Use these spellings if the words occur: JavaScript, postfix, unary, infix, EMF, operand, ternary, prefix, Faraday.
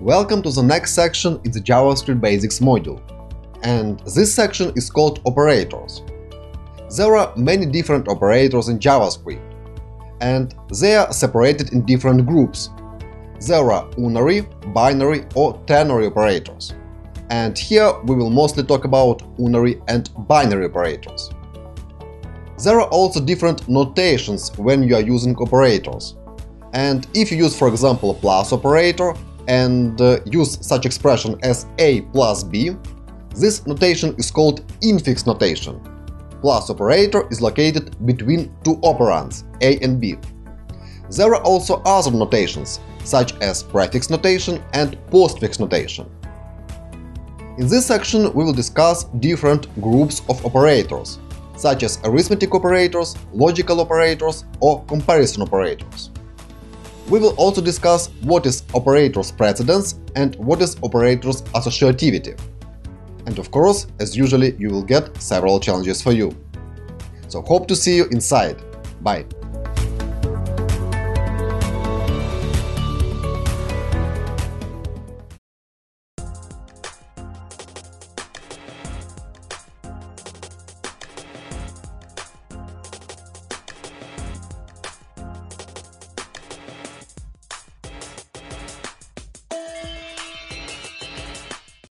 Welcome to the next section in the JavaScript Basics module. And this section is called Operators. There are many different operators in JavaScript, and they are separated in different groups. There are unary, binary or ternary operators. And here we will mostly talk about unary and binary operators. There are also different notations when you are using operators. And if you use, for example, a plus operator and use such expression as a plus b, this notation is called infix notation. Plus operator is located between two operands, a and b. There are also other notations, such as prefix notation and postfix notation. In this section we will discuss different groups of operators, such as arithmetic operators, logical operators or comparison operators. We will also discuss what is operator's precedence and what is operator's associativity. And of course, as usually, you will get several challenges for you. So hope to see you inside. Bye!